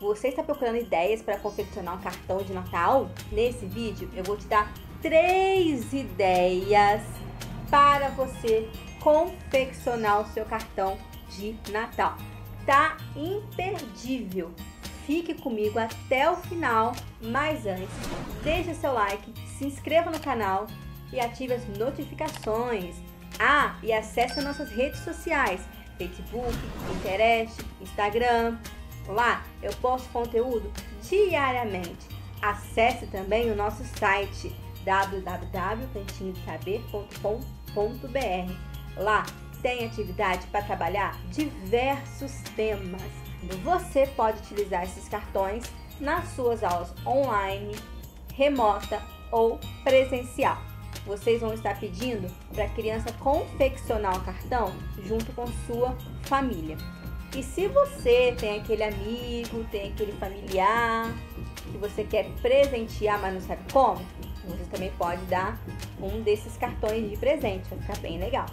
Você está procurando ideias para confeccionar um cartão de Natal? Nesse vídeo eu vou te dar 3 ideias para você confeccionar o seu cartão de Natal. Tá imperdível! Fique comigo até o final, mas antes, deixe seu like, se inscreva no canal e ative as notificações. Ah, e acesse nossas redes sociais, Facebook, Pinterest, Instagram. Lá eu posto conteúdo diariamente. Acesse também o nosso site www.cantinhodosaber.com.br. Lá tem atividade para trabalhar diversos temas. Você pode utilizar esses cartões nas suas aulas online, remota ou presencial. Vocês vão estar pedindo para a criança confeccionar o cartão junto com sua família. E se você tem aquele amigo, tem aquele familiar que você quer presentear, mas não sabe como, você também pode dar um desses cartões de presente, vai ficar bem legal.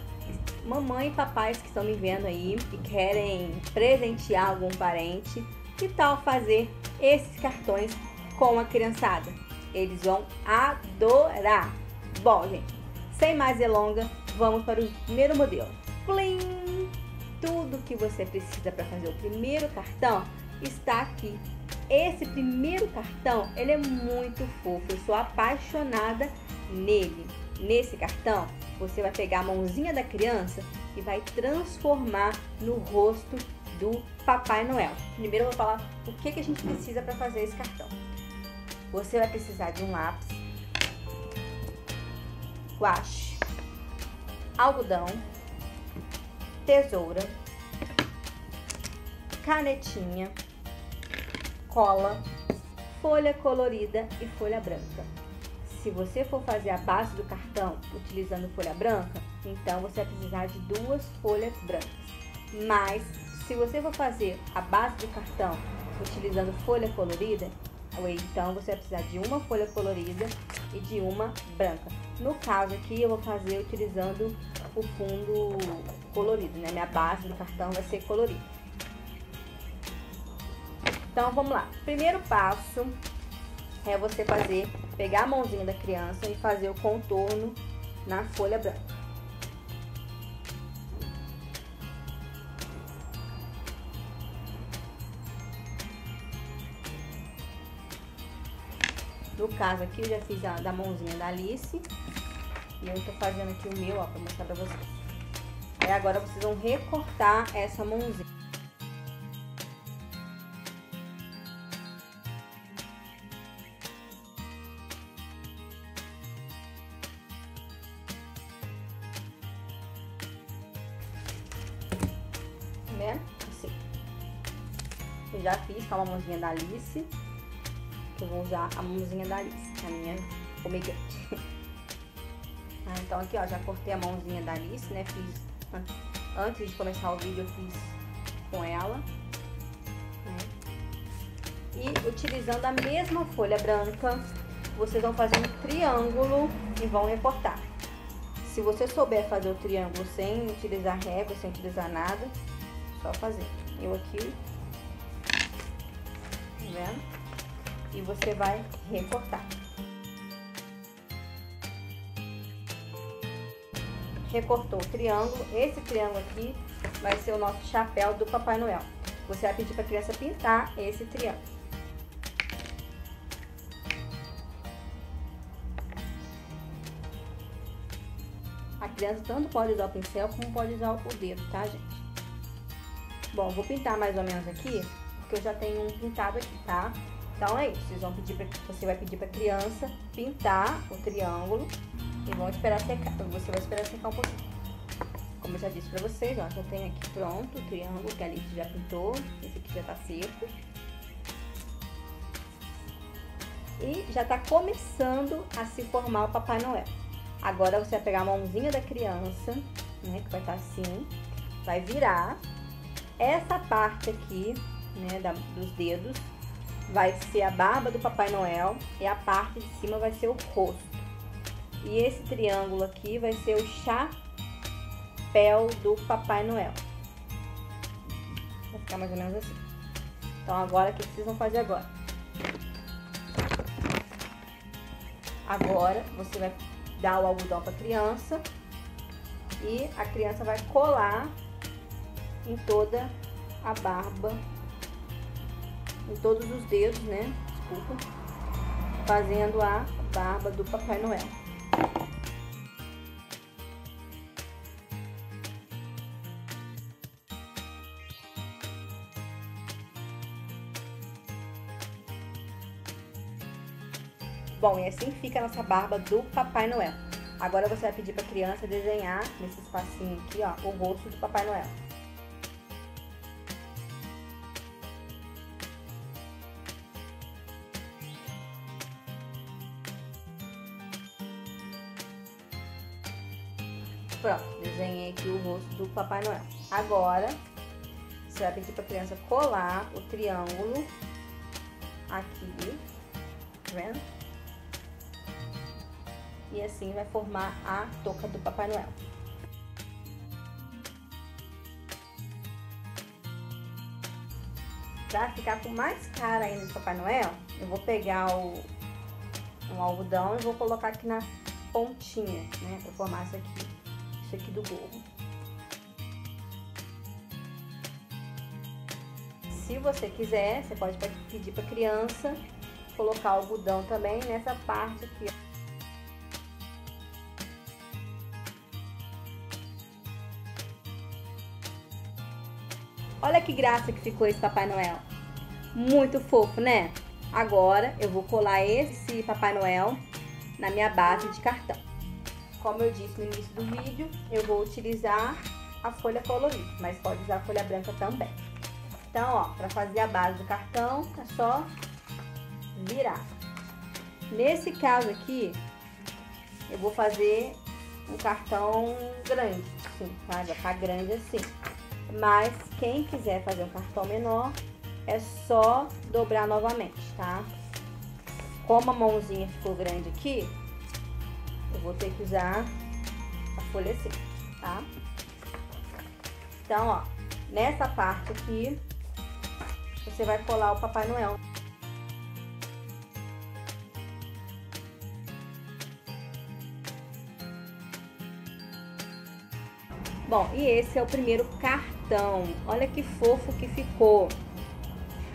Mamãe e papais que estão me vendo aí e querem presentear algum parente, que tal fazer esses cartões com a criançada? Eles vão adorar! Bom, gente, sem mais delongas, vamos para o primeiro modelo. Plim! Tudo que você precisa para fazer o primeiro cartão está aqui. Esse primeiro cartão, ele é muito fofo, eu sou apaixonada nele. Nesse cartão, você vai pegar a mãozinha da criança e vai transformar no rosto do Papai Noel. Primeiro eu vou falar o que a gente precisa para fazer esse cartão. Você vai precisar de um lápis, guache, algodão, tesoura, canetinha, cola, folha colorida e folha branca. Se você for fazer a base do cartão utilizando folha branca, então você vai precisar de 2 folhas brancas. Mas se você for fazer a base do cartão utilizando folha colorida, então você vai precisar de 1 folha colorida e de 1 branca. No caso aqui eu vou fazer utilizando o fundo colorido, né? Minha base do cartão vai ser colorida. Então vamos lá. Primeiro passo é você pegar a mãozinha da criança e fazer o contorno na folha branca. No caso aqui eu já fiz a da mãozinha da Alice e eu tô fazendo aqui o meu, ó, pra mostrar pra vocês. Aí agora vocês vão recortar essa mãozinha. Assim. Eu já fiz com a mãozinha da Alice, que eu vou usar a mãozinha da Alice, a minha omegante. Ah, então aqui, ó, já cortei a mãozinha da Alice, né? Fiz antes de começar o vídeo, eu fiz com ela, né? E utilizando a mesma folha branca, vocês vão fazer um triângulo e vão recortar. Se você souber fazer o triângulo sem utilizar régua, sem utilizar nada, só fazer. Eu aqui, tá vendo? E você vai recortar. Recortou o triângulo. Esse triângulo aqui vai ser o nosso chapéu do Papai Noel. Você vai pedir para a criança pintar esse triângulo. A criança tanto pode usar o pincel como pode usar o dedo, tá, gente? Bom, vou pintar mais ou menos aqui, porque eu já tenho um pintado aqui, tá? Então é isso, você vai pedir pra criança pintar o triângulo e vão esperar secar, você vai esperar secar um pouquinho. Como eu já disse pra vocês, ó, já tenho aqui pronto o triângulo que a Alice já pintou, esse aqui já tá seco. E já tá começando a se formar o Papai Noel. Agora você vai pegar a mãozinha da criança, né, que vai estar assim, vai virar. Essa parte aqui, né, dos dedos, vai ser a barba do Papai Noel e a parte de cima vai ser o rosto. E esse triângulo aqui vai ser o chapéu do Papai Noel. Vai ficar mais ou menos assim. Então agora, o que vocês vão fazer agora? Agora você vai dar o algodão para a criança e a criança vai colar em toda a barba, em todos os dedos, né? Desculpa. Fazendo a barba do Papai Noel. Bom, e assim fica a nossa barba do Papai Noel. Agora você vai pedir para a criança desenhar nesse espacinho aqui, ó, o rosto do Papai Noel. Pronto, desenhei aqui o rosto do Papai Noel. Agora, você vai pedir para a criança colar o triângulo aqui, tá vendo? E assim vai formar a touca do Papai Noel. Para ficar com mais cara ainda de Papai Noel, eu vou pegar um algodão e vou colocar aqui na pontinha, né? Para formar isso aqui. Aqui do gorro. Se você quiser, você pode pedir para a criança colocar algodão também nessa parte aqui. Olha que graça que ficou esse Papai Noel. Muito fofo, né? Agora eu vou colar esse Papai Noel na minha base de cartão. Como eu disse no início do vídeo, eu vou utilizar a folha colorida, mas pode usar a folha branca também. Então, ó, para fazer a base do cartão, é só virar. Nesse caso aqui, eu vou fazer um cartão grande, assim, tá? Vai ficar grande assim. Mas quem quiser fazer um cartão menor, é só dobrar novamente, tá? Como a mãozinha ficou grande aqui, eu vou ter que usar a folha seca, tá? Então, ó, nessa parte aqui, você vai colar o Papai Noel. Bom, e esse é o primeiro cartão. Olha que fofo que ficou.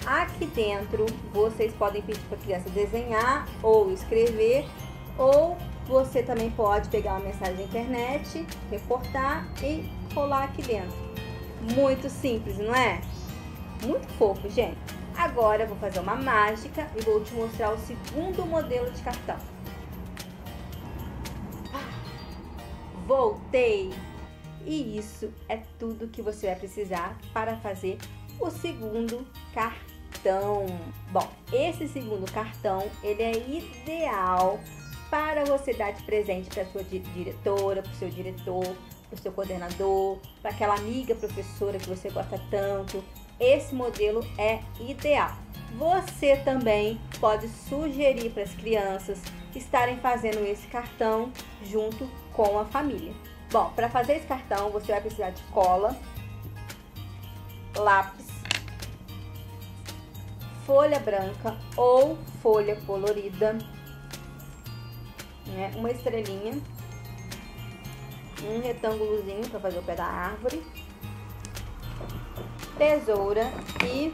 Aqui dentro, vocês podem pedir para a criança desenhar ou escrever, ou você também pode pegar uma mensagem da internet, recortar e colar aqui dentro. Muito simples, não é? Muito fofo, gente. Agora eu vou fazer uma mágica e vou te mostrar o segundo modelo de cartão. Voltei! E isso é tudo que você vai precisar para fazer o segundo cartão. Bom, esse segundo cartão, ele é ideal para você dar de presente para sua diretora, para o seu diretor, para o seu coordenador, para aquela amiga professora que você gosta tanto. Esse modelo é ideal. Você também pode sugerir para as crianças estarem fazendo esse cartão junto com a família. Bom, para fazer esse cartão você vai precisar de cola, lápis, folha branca ou folha colorida, uma estrelinha, um retângulozinho para fazer o pé da árvore, tesoura e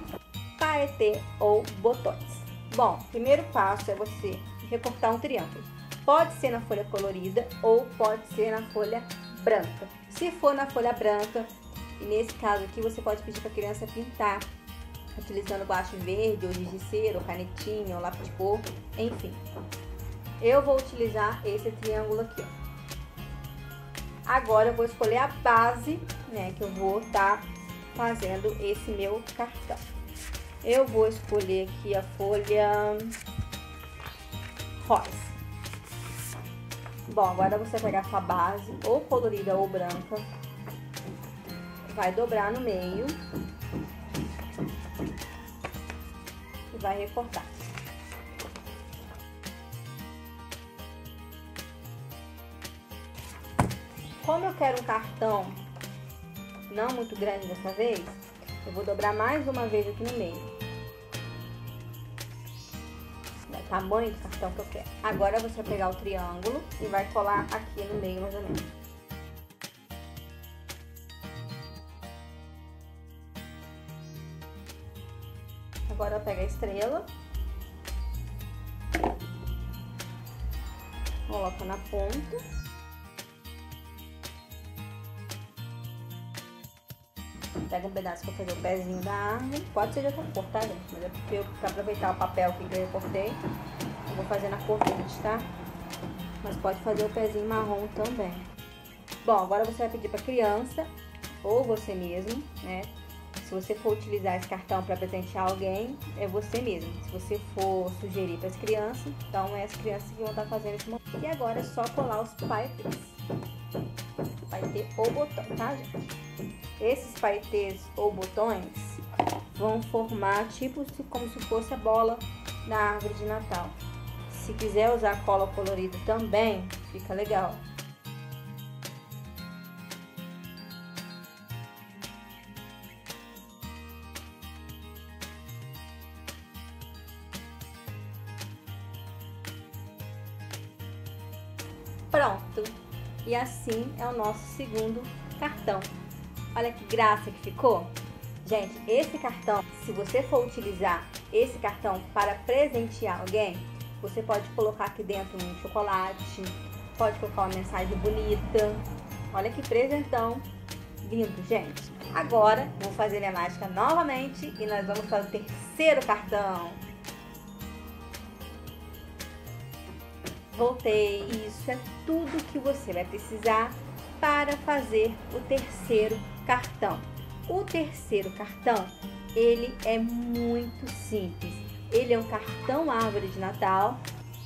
paetê ou botões. Bom, o primeiro passo é você recortar um triângulo. Pode ser na folha colorida ou pode ser na folha branca. Se for na folha branca, nesse caso aqui, você pode pedir para a criança pintar, utilizando guache verde, ou giz de cera, ou canetinha, ou lápis de cor, enfim. Eu vou utilizar esse triângulo aqui, ó. Agora eu vou escolher a base, né, que eu vou estar fazendo esse meu cartão. Eu vou escolher aqui a folha rosa. Bom, agora você vai pegar a sua base, ou colorida ou branca, vai dobrar no meio e vai recortar. Como eu quero um cartão não muito grande dessa vez, eu vou dobrar mais uma vez aqui no meio. tamanho do cartão que eu quero. Agora você vai pegar o triângulo e vai colar aqui no meio mais ou menos. Agora pega a estrela, coloca na ponta, pega um pedaço para fazer o pezinho da árvore, pode ser de outra cor, tá, gente? Mas é porque eu, para aproveitar o papel que eu cortei, eu vou fazer na cor verde, tá? Mas pode fazer o pezinho marrom também. Bom, agora você vai pedir para criança, ou você mesmo, né? Se você for utilizar esse cartão para presentear alguém, é você mesmo. Se você for sugerir para as crianças, então é as crianças que vão estar fazendo esse momento. E agora é só colar os paetês. Paetê ou botão, tá, gente? Esses paetês ou botões vão formar tipo como se fosse a bola da árvore de Natal. Se quiser usar cola colorida também, fica legal. Pronto! E assim é o nosso segundo cartão. Olha que graça que ficou! Gente, esse cartão, se você for utilizar esse cartão para presentear alguém, você pode colocar aqui dentro um chocolate, pode colocar uma mensagem bonita. Olha que presentão lindo, gente! Agora, vou fazer minha mágica novamente e nós vamos para o terceiro cartão. Voltei, isso é tudo que você vai precisar para fazer o terceiro cartão. O terceiro cartão, ele é muito simples. Ele é um cartão árvore de Natal,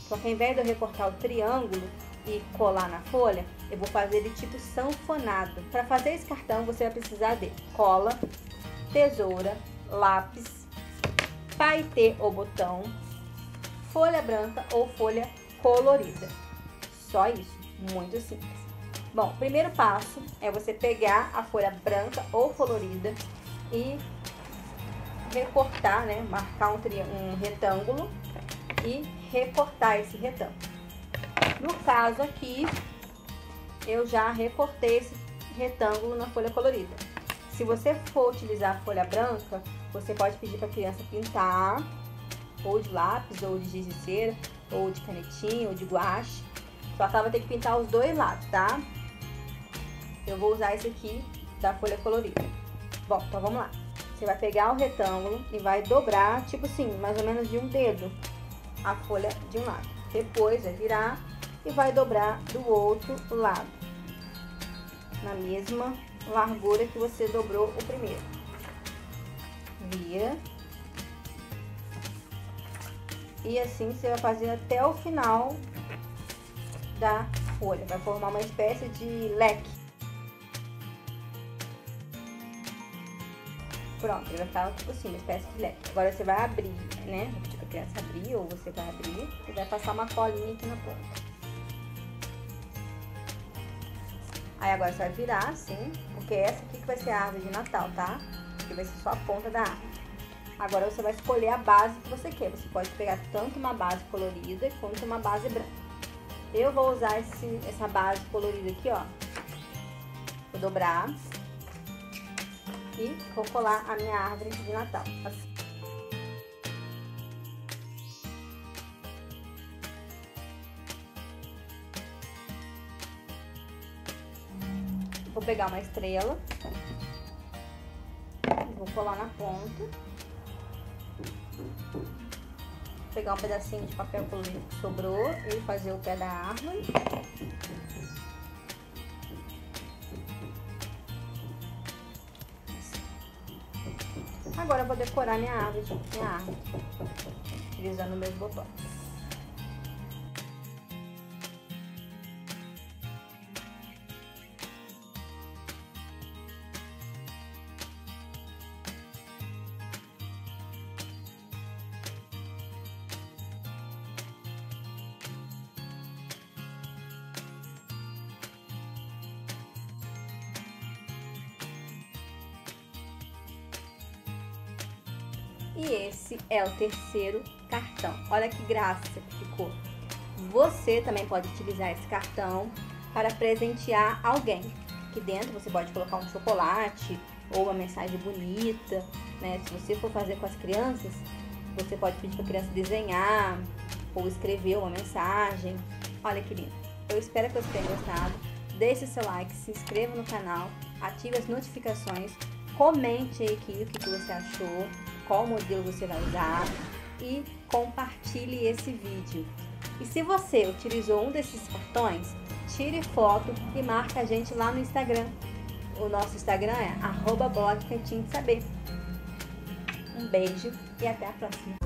só que ao invés de eu recortar o triângulo e colar na folha, eu vou fazer ele tipo sanfonado. Para fazer esse cartão, você vai precisar de cola, tesoura, lápis, paetê ou botão, folha branca ou folha colorida. Só isso, muito simples. Bom, o primeiro passo é você pegar a folha branca ou colorida e recortar, né? Marcar um retângulo e recortar esse retângulo. No caso aqui, eu já recortei esse retângulo na folha colorida. Se você for utilizar a folha branca, você pode pedir para a criança pintar ou de lápis, ou de giz de cera, ou de canetinha, ou de guache. Só que ela vai ter que pintar os dois lados, tá? Eu vou usar esse aqui da folha colorida. Bom, então vamos lá. Você vai pegar o retângulo e vai dobrar, tipo assim, mais ou menos de um dedo, a folha de um lado. Depois vai virar e vai dobrar do outro lado, na mesma largura que você dobrou o primeiro. Vira. E assim você vai fazer até o final da folha. Vai formar uma espécie de leque. Pronto, ele vai ficar tipo assim, uma espécie de leque. Agora você vai abrir, né? Vou pedir pra criança abrir, ou você vai abrir e vai passar uma colinha aqui na ponta. Aí agora você vai virar assim, porque essa aqui que vai ser a árvore de Natal, tá? Que vai ser só a ponta da árvore. Agora você vai escolher a base que você quer. Você pode pegar tanto uma base colorida quanto uma base branca. Eu vou usar essa base colorida aqui, ó. Vou dobrar e vou colar a minha árvore de Natal, assim. Vou pegar uma estrela e vou colar na ponta. Vou pegar um pedacinho de papel colorido que sobrou e fazer o pé da árvore. Agora eu vou decorar minha árvore, utilizando meus botões. E esse é o terceiro cartão. Olha que graça que ficou. Você também pode utilizar esse cartão para presentear alguém. Aqui dentro você pode colocar um chocolate ou uma mensagem bonita, né? Se você for fazer com as crianças, você pode pedir para a criança desenhar ou escrever uma mensagem. Olha que lindo. Eu espero que vocês tenham gostado. Deixe seu like, se inscreva no canal, ative as notificações, comente aí aqui o que você achou, qual modelo você vai usar e compartilhe esse vídeo. E se você utilizou um desses cartões, tire foto e marque a gente lá no Instagram. O nosso Instagram é @blogcantinhodosaber. Um beijo e até a próxima.